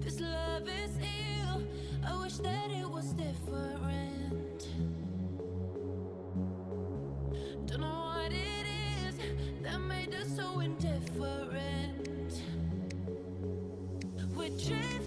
This love is ill. I wish that it was different. Don't know what it is that made us so indifferent. We're drifting.